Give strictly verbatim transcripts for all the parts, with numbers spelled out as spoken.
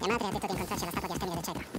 La madre ha detto di incontrarci alla statua di Artemide del Cedro.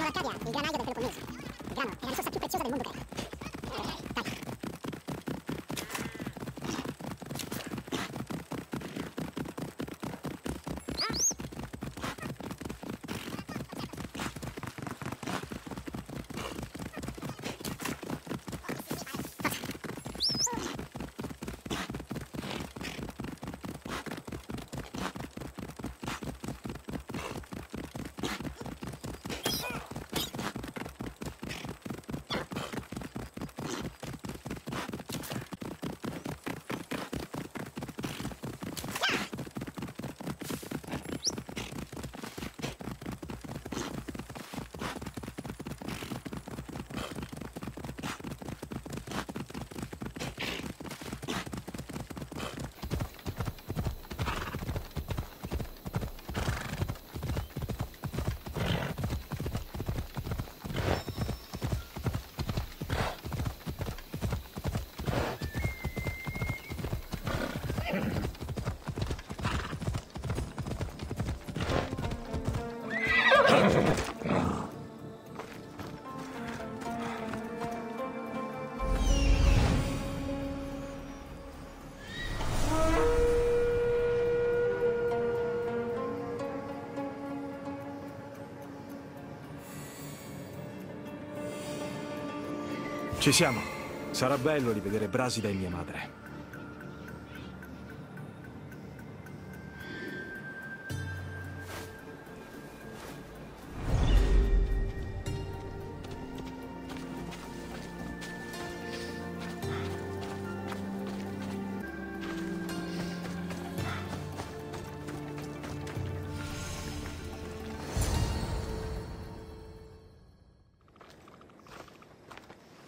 Arcadia, il granaio del Peloponneso. Il grano è la risorsa più preziosa del mondo greco. Ci siamo. Sarà bello rivedere Brasida e mia madre.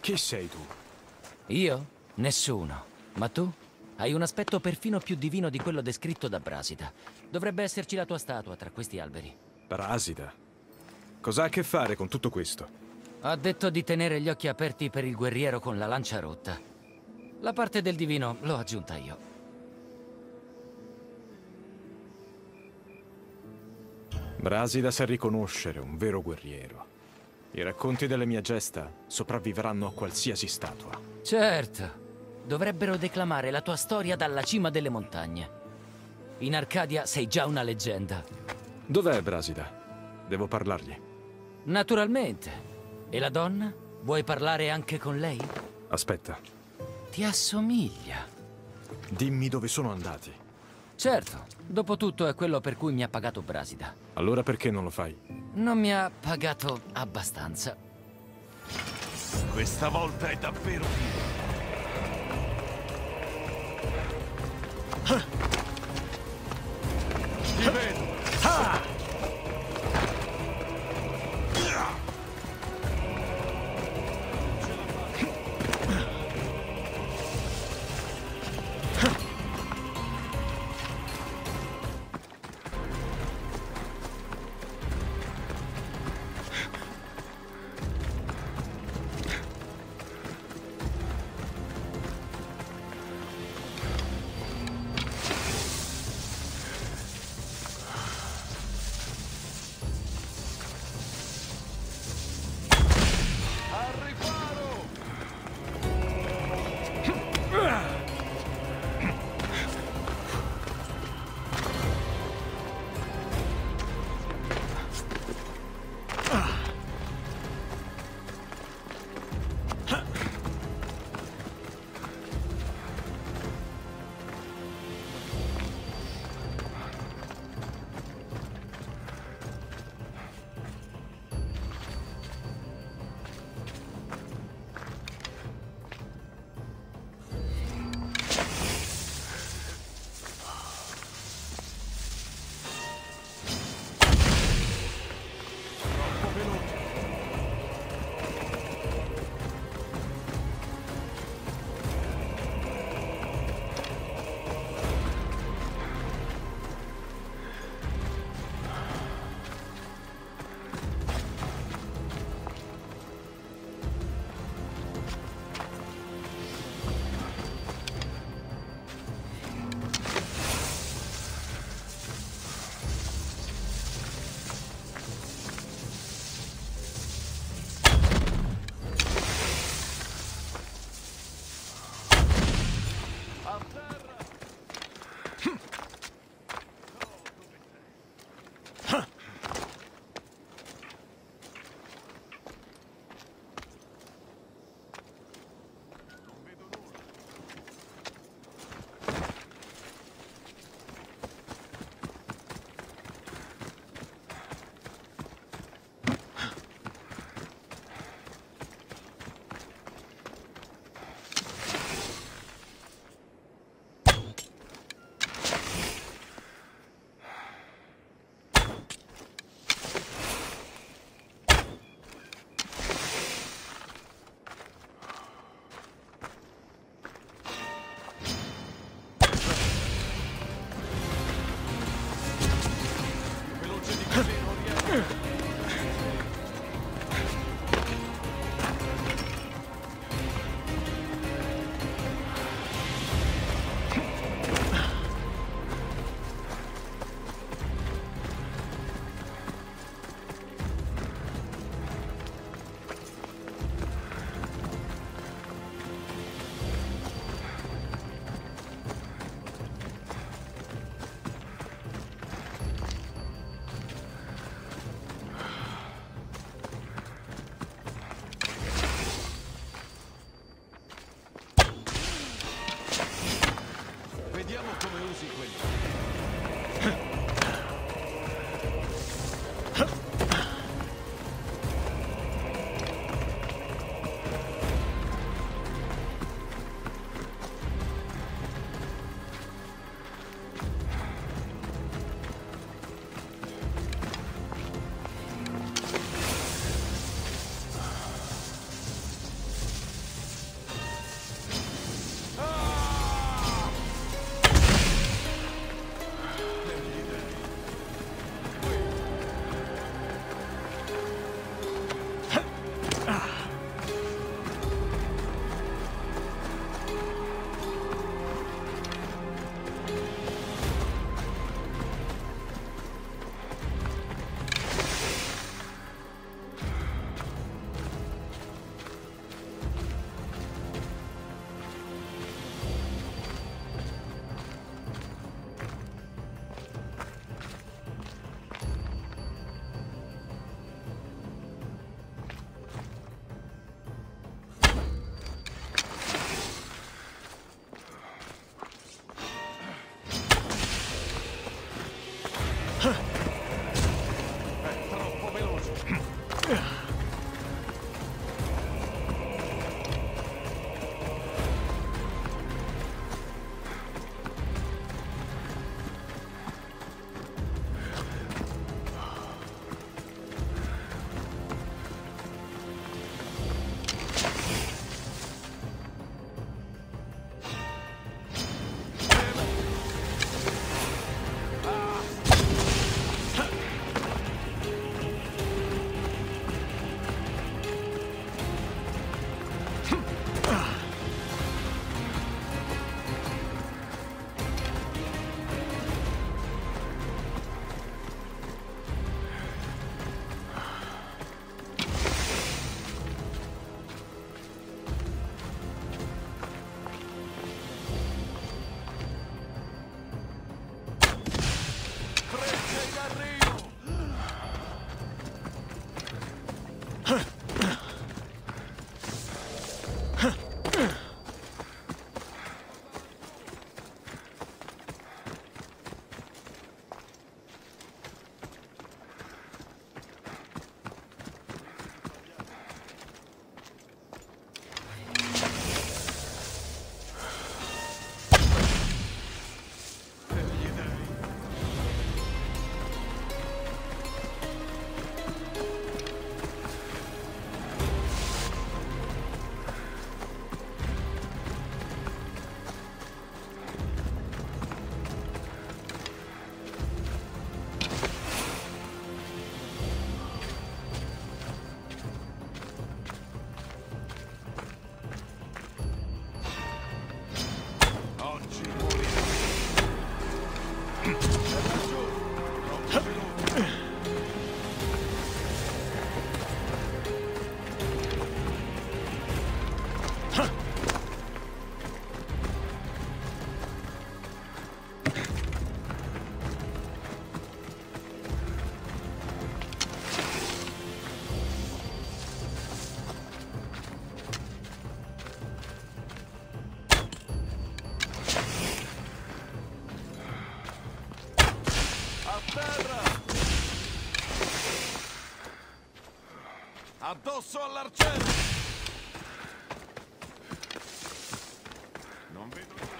Chi sei tu? Io? Nessuno. Ma tu? Hai un aspetto perfino più divino di quello descritto da Brasida. Dovrebbe esserci la tua statua tra questi alberi. Brasida? Cosa ha a che fare con tutto questo? Ha detto di tenere gli occhi aperti per il guerriero con la lancia rotta. La parte del divino l'ho aggiunta io. Brasida sa riconoscere un vero guerriero. I racconti delle mie gesta sopravvivranno a qualsiasi statua. Certo. Dovrebbero declamare la tua storia dalla cima delle montagne. In Arcadia sei già una leggenda. Dov'è Brasida? Devo parlargli. Naturalmente. E la donna? Vuoi parlare anche con lei? Aspetta. Ti assomiglia. Dimmi dove sono andati. Certo, dopotutto è quello per cui mi ha pagato Brasida. Allora perché non lo fai? Non mi ha pagato abbastanza. Questa volta è davvero vivo. Ti vedo. Ah! Addosso all'arciere! Non vedo nulla!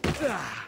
Sei già!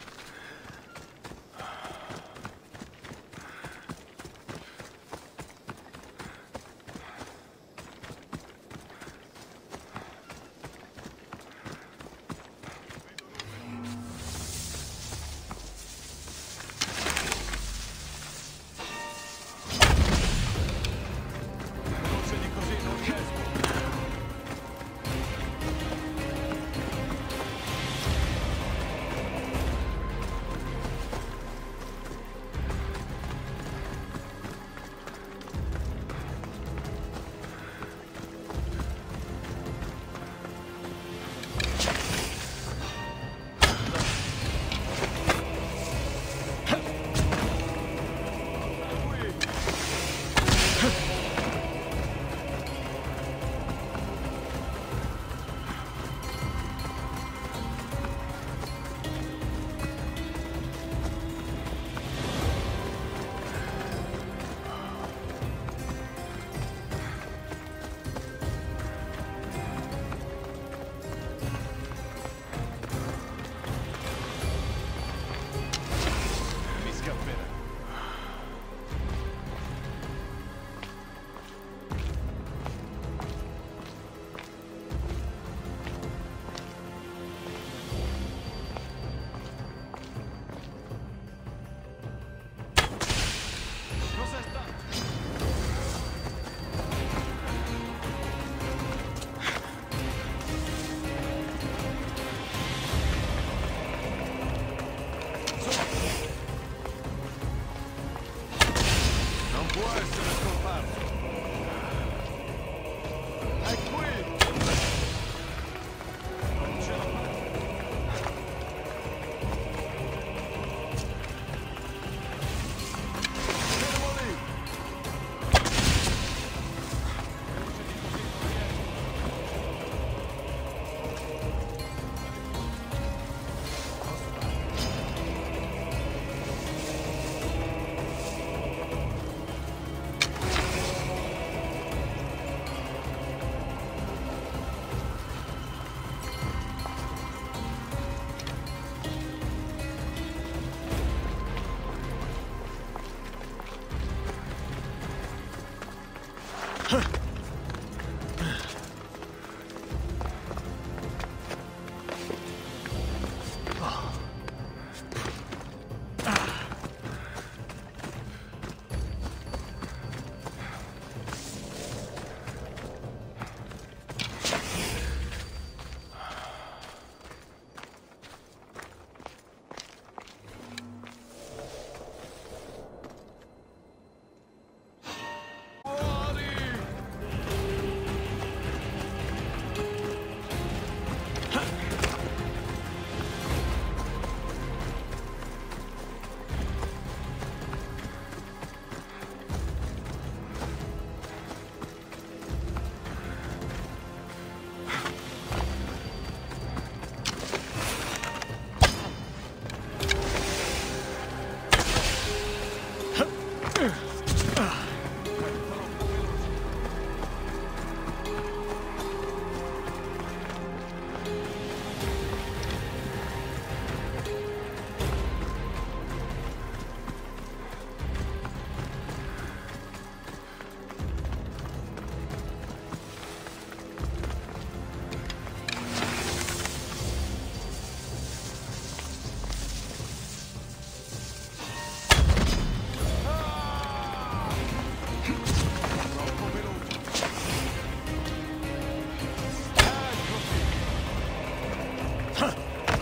Don't come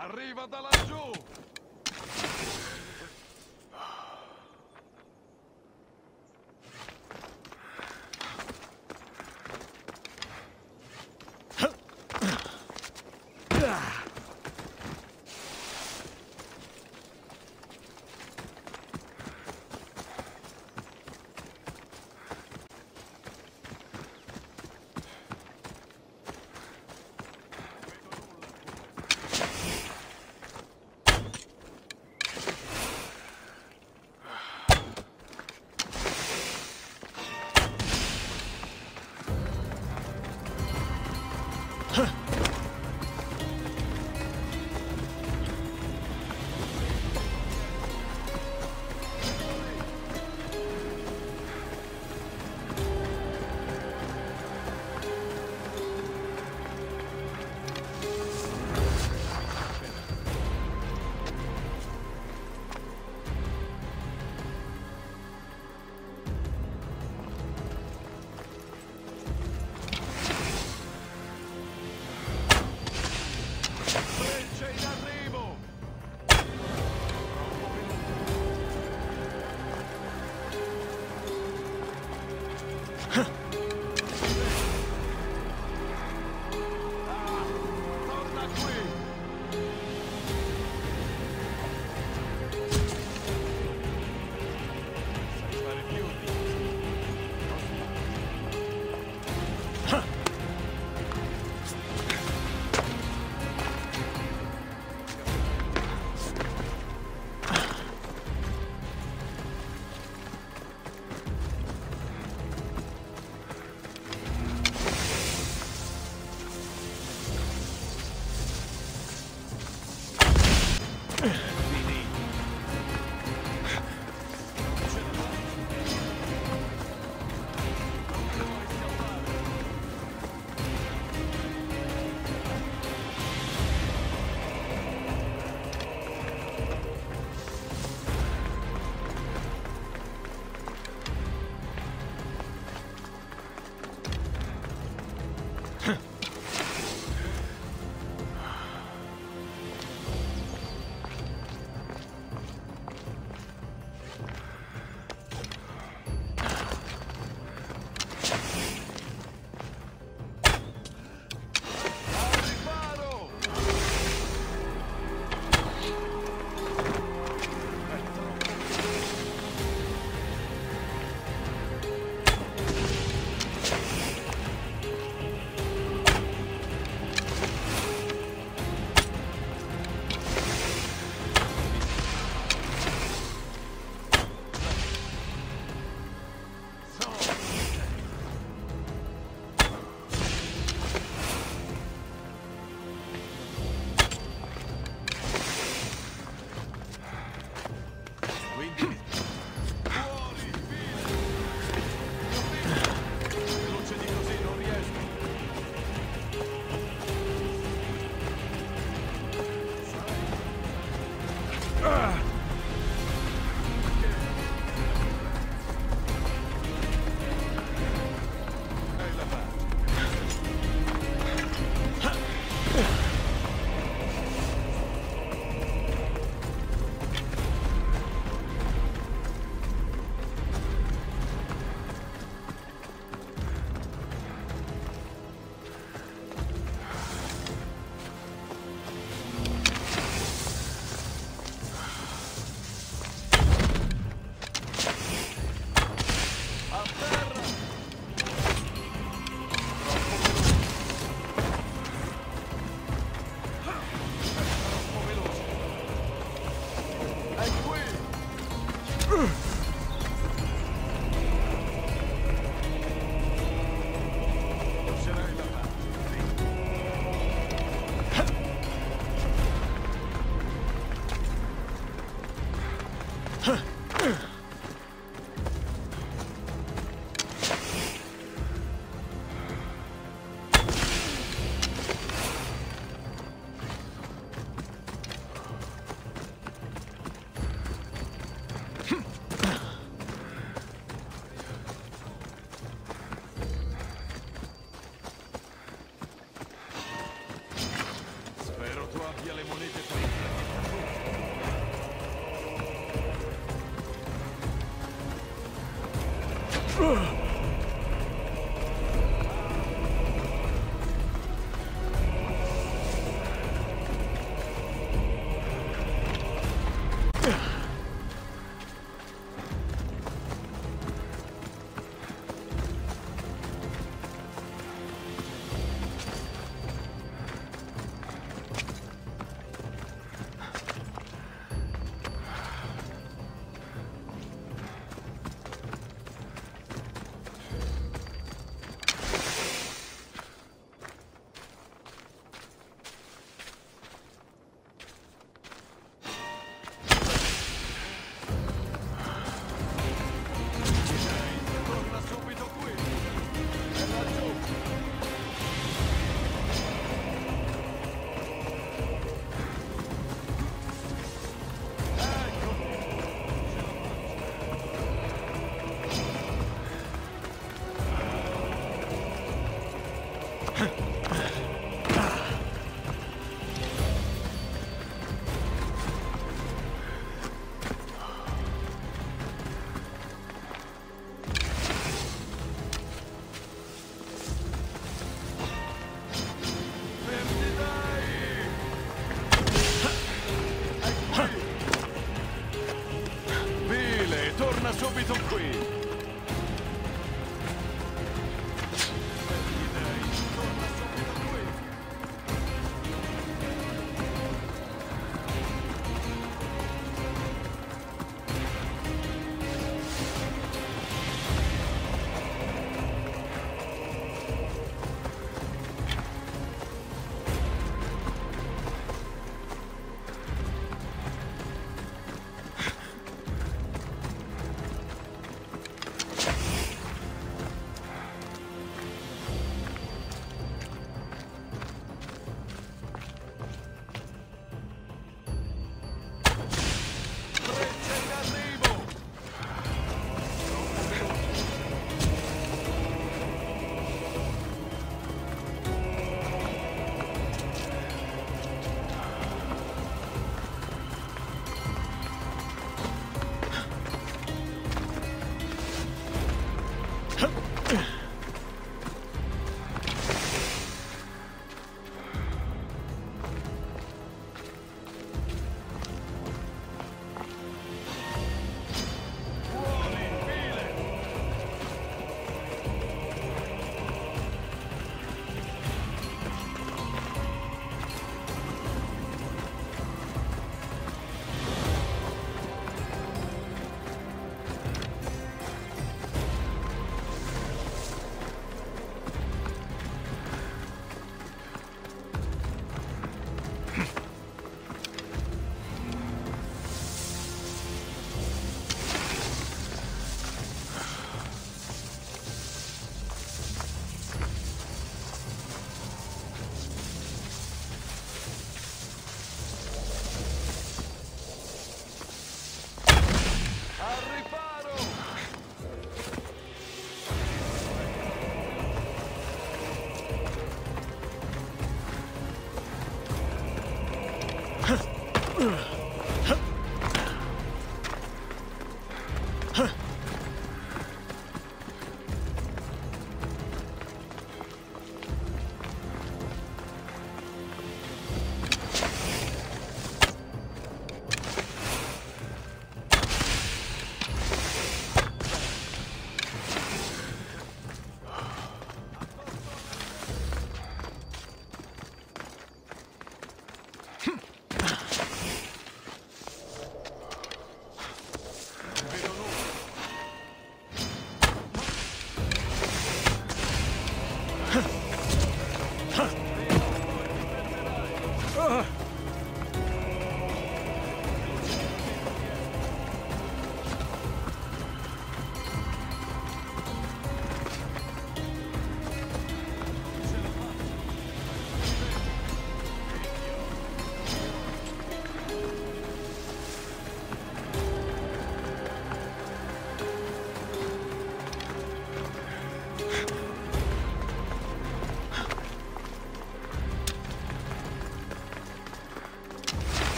Arriva da laggiù!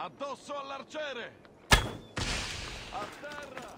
Addosso all'arciere! A terra!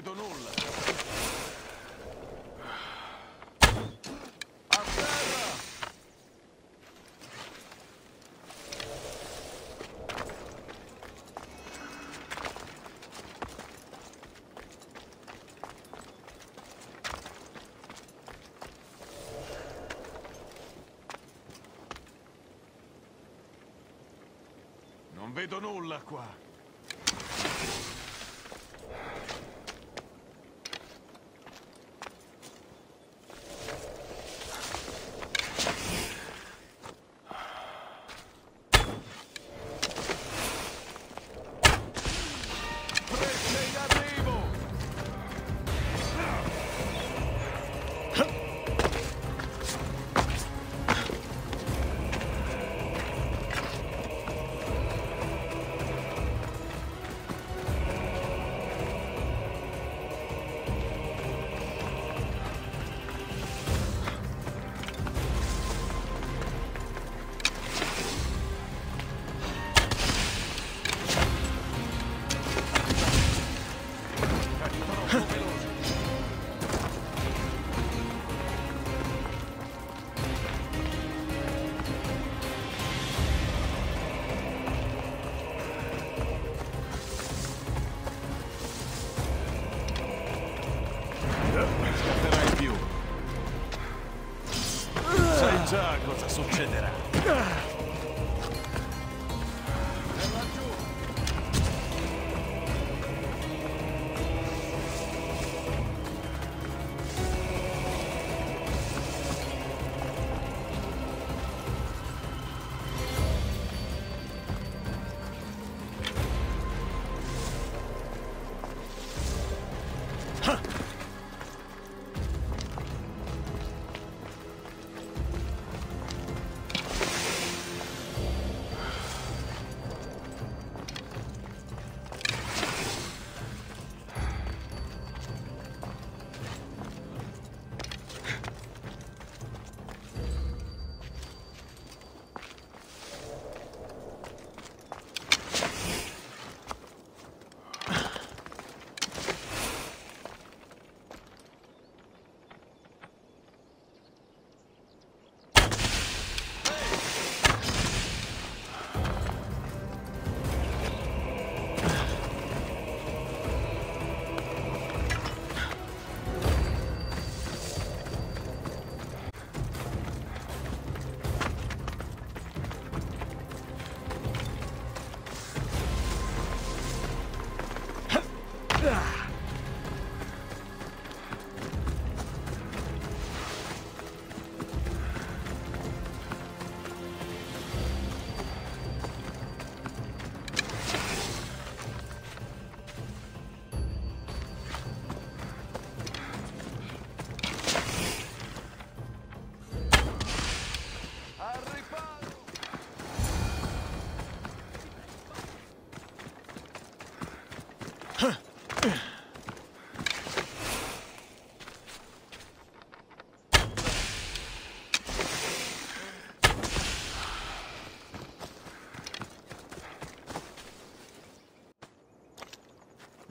vedo nulla. A terra! Non vedo nulla qua.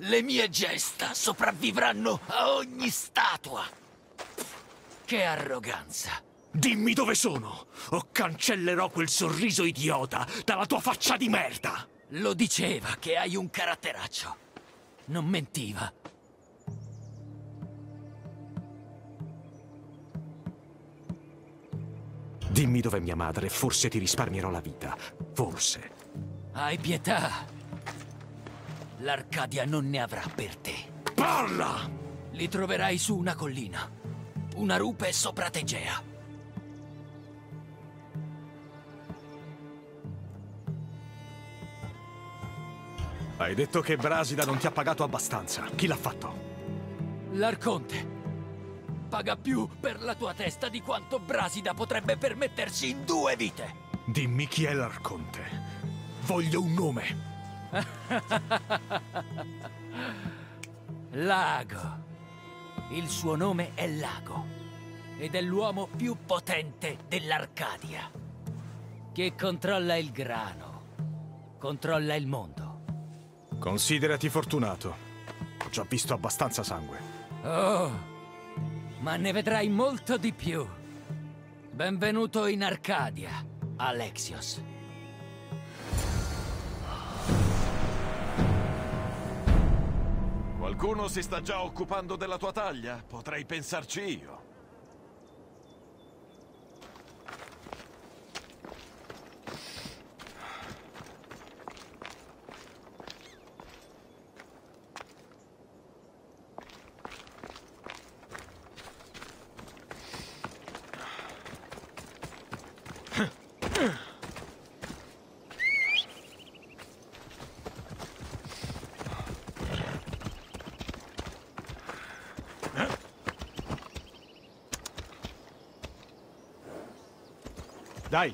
Le mie gesta sopravvivranno a ogni statua! Che arroganza! Dimmi dove sono, o cancellerò quel sorriso idiota dalla tua faccia di merda! Lo diceva che hai un caratteraccio. Non mentiva. Dimmi dov'è mia madre, forse ti risparmierò la vita. Forse. Hai pietà! L'Arcadia non ne avrà per te. Parla! Li troverai su una collina. Una rupe sopra Tegea. Hai detto che Brasida non ti ha pagato abbastanza. Chi l'ha fatto? L'Arconte. Paga più per la tua testa di quanto Brasida potrebbe permettersi in due vite. Dimmi chi è l'Arconte. Voglio un nome. Lago. Il suo nome è Lago ed è l'uomo più potente dell'Arcadia, che controlla il grano, controlla il mondo. Considerati fortunato. Ho già visto abbastanza sangue. Oh, ma ne vedrai molto di più. Benvenuto in Arcadia, Alexios. Qualcuno si sta già occupando della tua taglia? Potrei pensarci io. Dai!